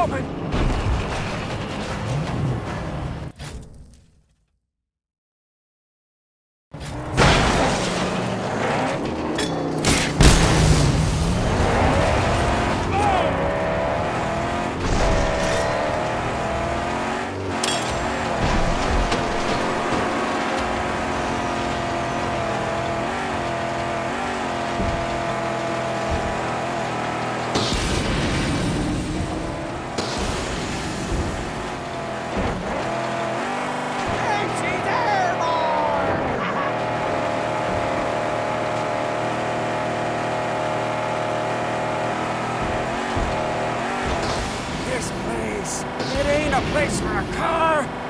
open! This place, it ain't a place for a car!